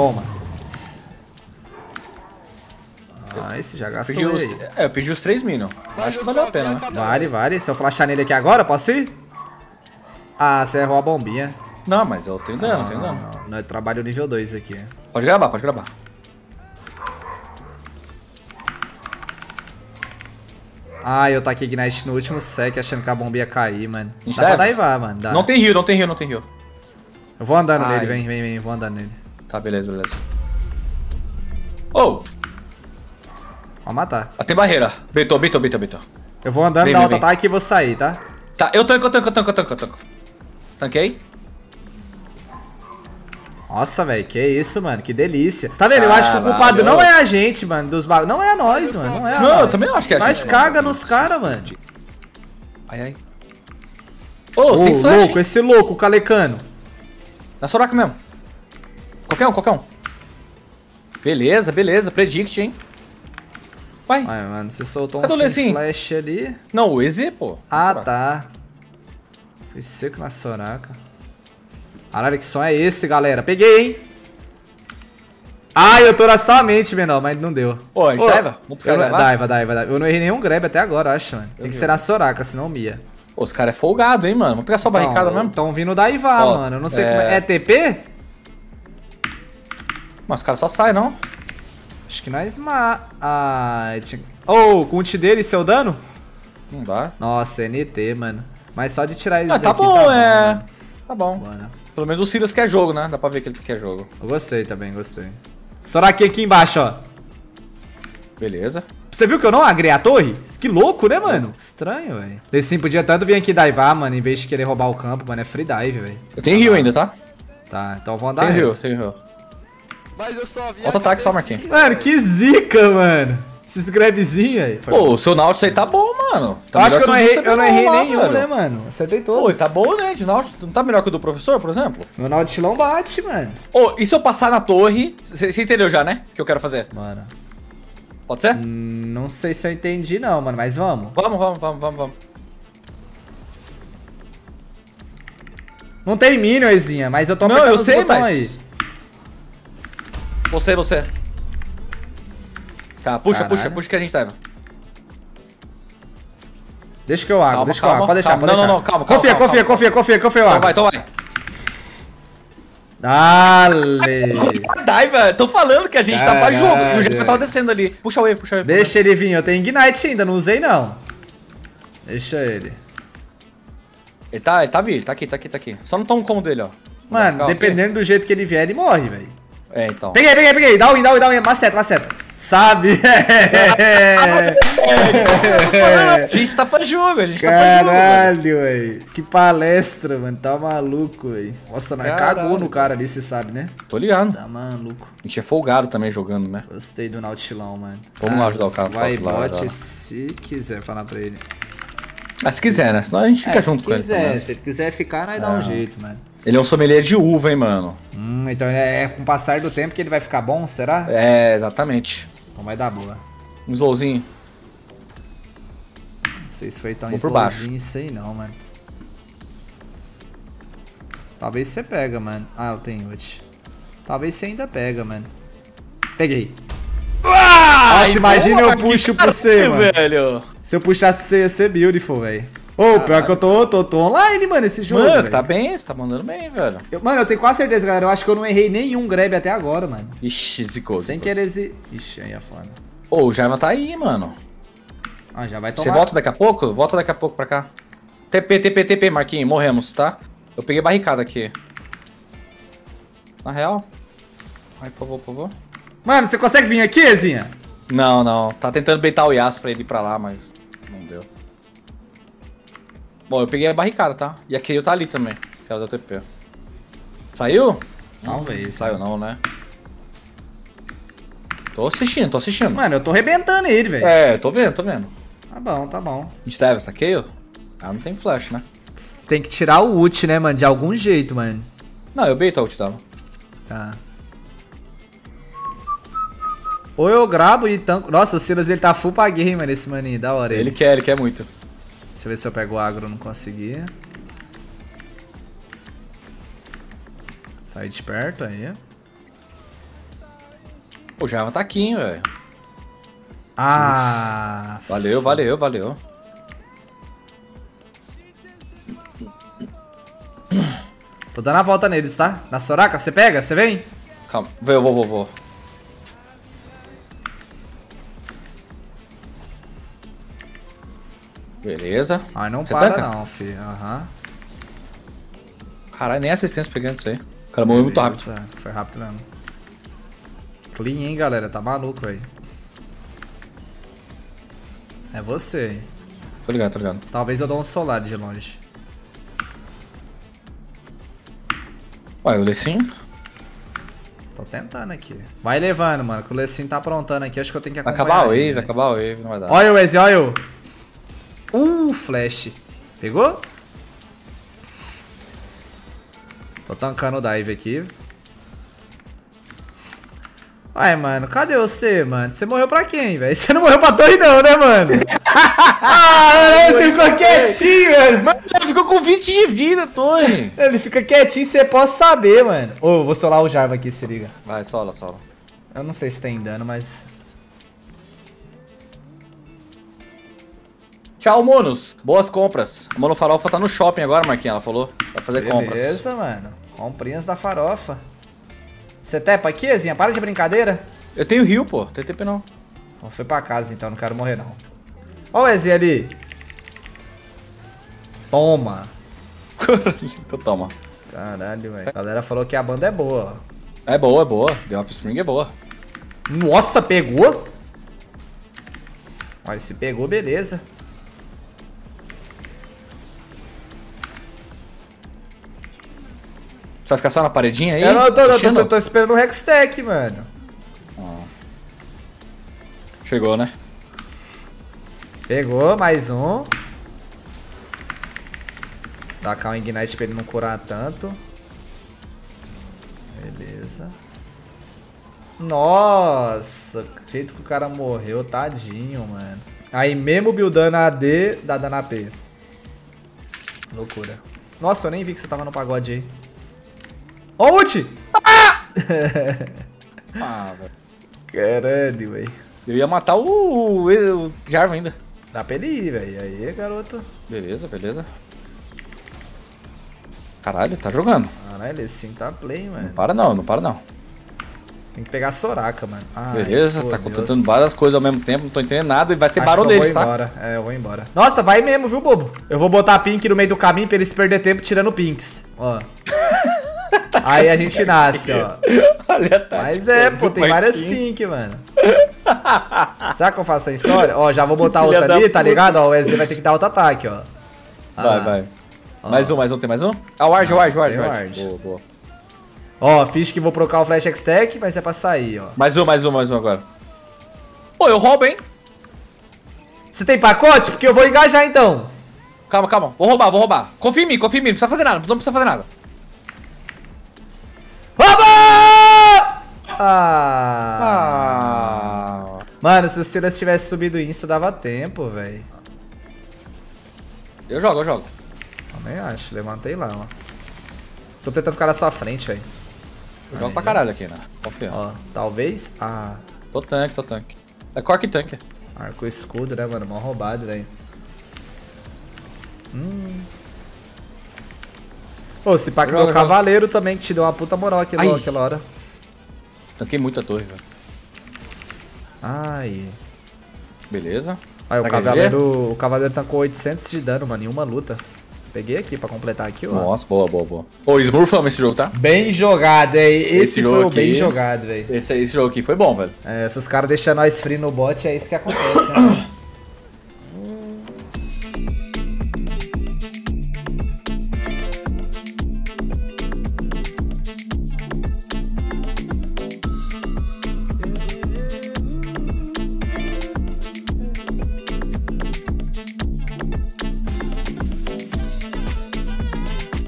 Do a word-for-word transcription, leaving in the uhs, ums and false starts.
Toma. Ah, esse já gastou. Pedi os, é, eu pedi os três minions. Acho que valeu a pena, né? Vale, vale. Se eu flashar nele aqui agora, posso ir? Ah, você errou a bombinha. Não, mas eu tenho dano, ah, eu tenho dano. Não, não, não, eu trabalho nível dois aqui. Pode gravar, pode gravar. Ah, eu taquei Ignite no último sec achando que a bomba ia cair, mano. A gente dá pra daivar, mano. Dá. Não tem heal, não tem heal, não tem heal. Eu vou andando Ai. nele, vem, vem, vem, vou andando nele. Tá, beleza, beleza. Oh! Vou matar. Ah, tem barreira. Beitou, beitou, beitou, beitou. Eu vou andando, dá auto-ataque e vou sair, tá? Tá, eu tanco, eu tanco, eu tanco, eu tanco, eu tanco. Tanquei. Nossa, velho, que isso, mano, que delícia. Tá vendo? Eu ah, acho que o culpado valeu. não é a gente, mano, dos bagulhos. Não é a nós, mano, não é a Não, nós. eu também acho que é a gente. Mas caga nos caras, mano. Ai, ai. Ô, oh, oh, sem flash. louco, esse louco, o Kalecano. Na Soraka mesmo. Qualquer um, qualquer um. Beleza, beleza, predict, hein. Vai. Ai, mano, você soltou Cadê um sem flash ali. Não, o E Z, pô. Ah, tá. Foi seco na Soraka. Caralho, que som é esse, galera? Peguei, hein? Ai, eu tô na sua mente, menor, mas não deu. Ô, a gente daiva? Vamos puxar daiva? Daiva, daiva, daiva. Eu não errei nenhum grab até agora, acho, mano. Tem que ser na Soraka, senão Mia. Pô, os caras é folgado, hein, mano? Vamos pegar só a barricada mesmo? Estão vindo daivar, mano. Eu não sei como é. É T P? Mas os caras só saem, não? Acho que nós ma... Ah, ô, com o ult dele e seu dano? Não dá. Nossa, N T, mano. Mas só de tirar eles daqui tá bom, é. Tá bom. Bora. Pelo menos o Silas quer jogo, né? Dá pra ver que ele quer jogo. Eu gostei também, gostei. Soraka aqui embaixo, ó. Beleza. Você viu que eu não agrei a torre? Que louco, né, mano? Estranho, velho. Lecim podia tanto vir aqui daivar, mano, em vez de querer roubar o campo, mano. É free dive, velho. Eu tenho heal ainda, tá? Tá, então eu vou andar. Tem heal, tem heal. Mas eu só vi. Auto ataque só, Marquinhos. Mano, que zica, mano. Esses grabzinhos aí. Pô, o seu Nautilus aí tá bom, mano. Tá eu acho que eu não errei, eu não errei lá, nenhum, velho. né, mano? Acertei todos. Pô, tá bom, né? De Nautilus não tá melhor que o do professor, por exemplo? Meu Nautilus não bate, mano. Ô, e se eu passar na torre? Você entendeu já, né? O que eu quero fazer? Mano. Pode ser? Hum, não sei se eu entendi, não, mano. Mas vamos. Vamos, vamos, vamos, vamos, vamos. Não tem minion, Ezinha, mas eu tô apertando Não, eu sei, mas... Aí. Você, você. Tá, puxa, Caralho. puxa, puxa que a gente daiva. Deixa que eu agro, deixa calma, que eu agro. Pode deixar, calma, pode não, deixar. Não, não, calma, calma. Confia, calma, confia, calma, confia, confia, confia, confia, confia. Vai, então vai. Dale. Daiva, tô falando que a gente Caralho. tá pra jogo. E o Jarva tava descendo ali. Puxa o E, puxa o E. Deixa ele vir, eu tenho Ignite ainda, não usei não. Deixa ele. Ele tá, ele tá vindo, tá aqui, tá aqui, tá aqui. Só não toma um combo dele, ó. Mano, calma, dependendo aqui. do jeito que ele vier, ele morre, velho. É, então. Peguei, peguei, peguei. Dá o in, dá o in, dá o in. Maceta, maceta. Sabe? É. É. A gente tá pra jogo, a gente Caralho, tá pra jogo. Caralho, velho. Que palestra, mano. Tá maluco, velho. Nossa, mas cagou no cara ali, você sabe, né? Tô ligado. Tá maluco. A gente é folgado também jogando, né? Gostei do Nautilão, mano. Vamos ah, lá ajudar o cara. Vai, bote se quiser falar pra ele. Ah, se quiser, né? Senão a gente fica é, junto com ele. Se quiser, se ele quiser ficar, nós ah. dá um jeito, mano. Ele é um sommelier de uva, hein, mano. Hum, então é com o passar do tempo que ele vai ficar bom, será? É, exatamente. Então vai dar boa. Um slowzinho. Não sei se foi tão slowzinho isso aí não, mano. Talvez você pega, mano. Ah, eu tenho ult. Talvez você ainda pega, mano. Peguei. Ah, Nossa, imagina boa, eu puxo pro você, mano. Velho. Se eu puxasse pra você, ia ser beautiful, velho. Ô, oh, pior que eu tô, tô, tô online, mano, esse jogo, Mano, velho. tá bem, você tá mandando bem, velho. Eu, mano, eu tenho quase certeza, galera. Eu acho que eu não errei nenhum grab até agora, mano. Ixi, zicou. Sem zicou. querer zi... Ixi, aí é foda. Ô, o Jarva tá aí, mano. Ah, já vai tomar. Você volta daqui a pouco? Volta daqui a pouco pra cá. T P, T P, T P, Marquinhos, morremos, tá? Eu peguei barricada aqui. Na real? Vai, por favor, por favor. Mano, você consegue vir aqui, Ezinha? Não, não. Tá tentando beitar o Yas pra ele ir pra lá, mas não deu. Bom, eu peguei a barricada, tá? E a Kayle tá ali também, que ela deu T P. Saiu? Não, velho. Saiu não, né? Tô assistindo, tô assistindo. Mano, eu tô arrebentando ele, velho. É, eu tô vendo, tô vendo. Tá bom, tá bom. A gente deve essa Kayle? Ah, não tem flash, né? Tem que tirar o ult, né, mano? De algum jeito, mano. Não, eu beito a ult dela. Tá. Ou eu grabo e tanco... Nossa, o Silas, ele tá full pra game, mano, esse maninho. Da hora ele. Ele quer, ele quer muito. Deixa eu ver se eu pego o agro, não consegui. Sai de perto aí. O Jarva tá aqui, hein, velho. Ah. Uf. Valeu, valeu, valeu. Tô dando a volta neles, tá? Na Soraka, você pega? Você vem? Calma, eu vou, vou, vou. Beleza. Ai, não você para tanca? Não, fi. Aham. Uhum. Caralho, nem assistência pegando isso aí. O cara morreu muito rápido. Foi rápido mesmo. Clean, hein, galera. Tá maluco, velho. É você. Tô ligado, tô ligado. Talvez eu dou um solar de longe. Ué, o Lecim? Tô tentando aqui. Vai levando, mano, que o Lecim tá aprontando aqui. Acho que eu tenho que acompanhar. Vai acabar o wave, vai acabar o wave, não vai dar. Olha o Eze, olha o... Uh, flash. Pegou? Tô tancando o dive aqui. Ai, mano, cadê você, mano? Você morreu pra quem, velho? Você não morreu pra torre não, né, mano? Ah, ele ficou quietinho, velho. Mano, ele ficou com vinte de vida, torre. Ele fica quietinho, você pode saber, mano. Ô, oh, vou solar o Jarva aqui, se liga. Vai, sola, sola. Eu não sei se tem dano, mas... Tchau, Monos. Boas compras. A Monofarofa tá no shopping agora, Marquinhos, ela falou. Vai fazer Beleza, compras. Beleza, mano. Comprinhas da farofa. Você tepa aqui, Ezinha? Para de brincadeira. Eu tenho rio, pô. Tem tempo não. Bom, foi pra casa, então. Não quero morrer, não. Ó o Ezinha ali. Toma. Então toma. Caralho, velho. A galera falou que a banda é boa. É boa, é boa. The Offspring é boa. Nossa, pegou? Olha, se pegou, beleza. Vai ficar só na paredinha aí? Eu não, eu tô, eu tô, eu tô esperando o Hextech, mano. Oh. Chegou, né? Pegou, mais um. Dá cá o Ignite pra ele não curar tanto. Beleza. Nossa, o jeito que o cara morreu, tadinho, mano. Aí mesmo buildando a AD, dá dano A P. Loucura. Nossa, eu nem vi que você tava no pagode aí. Ó, ult! Ah! Ah, velho. Caralho, velho. Eu ia matar o, o, o Jarva ainda. Dá pra ele ir, velho. Aí, garoto. Beleza, beleza. Caralho, tá jogando. Caralho, assim tá play, mano. Não para não, não para não. Tem que pegar a Soraka, mano. Ai, beleza, pô, tá contando várias coisas ao mesmo tempo, não tô entendendo nada. E vai ser barulho deles, tá? Embora. É, eu vou embora. Nossa, vai mesmo, viu, bobo? Eu vou botar a Pink no meio do caminho pra eles perderem tempo tirando Pinks. Ó. Aí a gente nasce, ó. Olha, tá. Mas é, pô, tem várias pink, mano. Será que eu faço a história? Ó, já vou botar outra ali, tá ligado? Ó, o E Z vai ter que dar outro ataque, ó. Ah. Vai, vai. Ó. Mais um, mais um, tem mais um? Ah, o Ward, o Ward, o Ward. Boa, boa. Ó, fiz que vou procar o Flash Hextech, mas é pra sair, ó. Mais um, mais um, mais um agora. Pô, eu roubo, hein? Você tem pacote? Porque eu vou engajar, então. Calma, calma. Vou roubar, vou roubar. Confia em mim, confia em mim. Não precisa fazer nada, não precisa fazer nada. Ah. Ah. Mano, se o Silas tivesse subido o Insta, dava tempo, velho. Eu jogo, eu jogo. Também acho, levantei lá, ó. Tô tentando ficar na sua frente, velho. Eu Aí. jogo pra caralho aqui, né? Confiando. Ó, talvez. Ah. Tô tanque, tô tanque. É cork tanque. Arco escudo, né, mano? Mó roubado, velho. Hum. Pô, se pá que meu cavaleiro jogo. Também, que te deu uma puta moral aqui, ó, aquela hora. Tanquei muito a torre, velho. Ai. Beleza. Aí, o cavaleiro, o cavaleiro tancou oitocentos de dano, mano, em uma luta. Peguei aqui pra completar aqui, ó. Nossa, boa, boa, boa. Ô, smurfamos esse jogo, tá? Bem jogado, é. Esse, esse jogo foi aqui, bem jogado, velho. Esse, esse jogo aqui foi bom, velho. É, esses caras deixam nós free no bot, é isso que acontece, né?